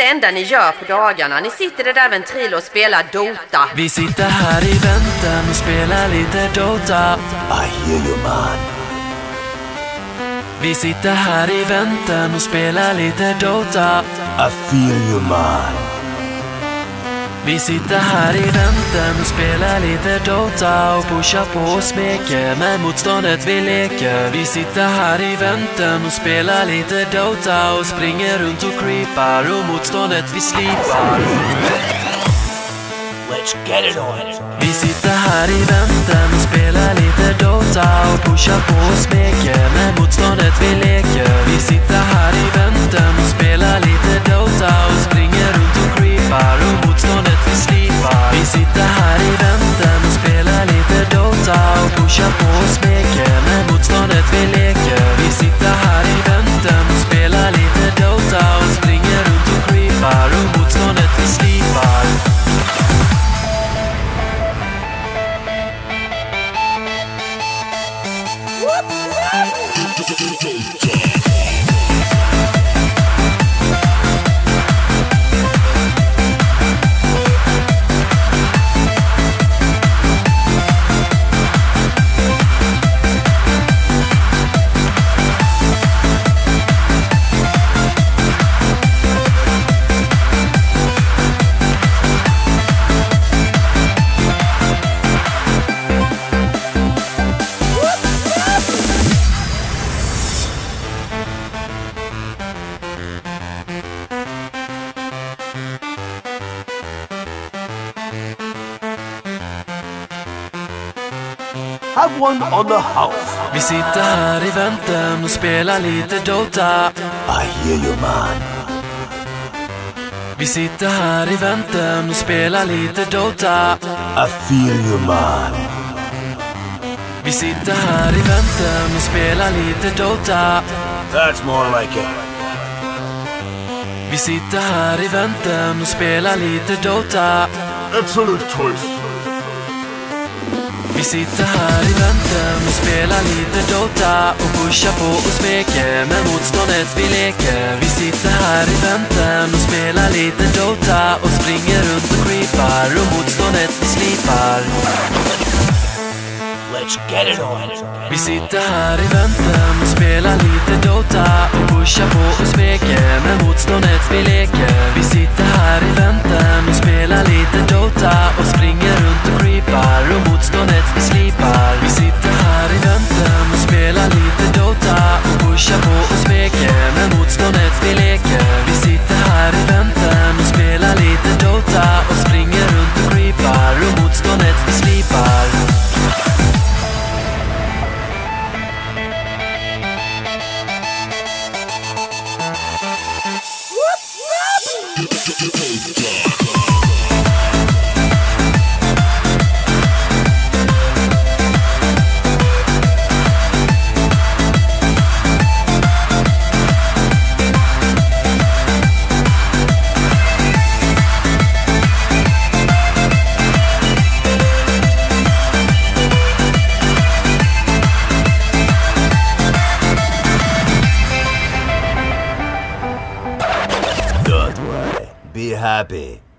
det enda ni gör på dagarna. Ni sitter i det där Ventrilo och spelar Dota. Vi sitter här i väntan och spelar lite Dota. I hear you, man. Vi sitter här i väntan och spelar lite Dota. I feel you, man. Vi sitter här i väntan och spelar lite Dota och pushar på och smeker med motståndet vi leker. Vi sitter här i väntan och spelar lite Dota och springer runt och creepar och motståndet vi slipar. Let's get it on. Vi sitter här i väntan och spelar lite Dota och pushar på och smeker med motståndet vi leker. Vi sitter här i väntan och spelar lite Dota och springer runt och creepar och motståndet vi slipar. Vi sitter här i väntan och spelar lite Dota och pushar på och smeker med motståndet vi leker. Vi sitter här i väntan och spelar lite Dota och springer runt och creepar och motståndet vi slipar. Have one on the house. Vi sitter här i väntan och spelar lite Dota. I hear you, man. Vi sitter här i väntan och spelar lite Dota. I feel you, man. Vi sitter här i väntan och spelar lite Dota. That's more like it. Vi sitter här i väntan och spelar lite Dota. Excellent choice. Vi sitter här i väntan och spelar lite Dota och pushar på och smeker med motståndet vi leker. Vi sitter här i väntan och spelar lite Dota och springer runt och creepar och motståndet vi slipar. Let's get it on. Vi sitter här i väntan och spelar lite Dota och pushar på och smeker med motståndet vi leker. Vi sitter här i väntan och spelar lite Dota och springer runt och creepar och motståndet vi slipar. Vi sitter här i väntan och spelar lite Dota och pushar på och smeker med motståndet vi leker. Vi sitter här i väntan och spelar lite Dota och springer runt och creepar och motståndet vi slipar. Be happy.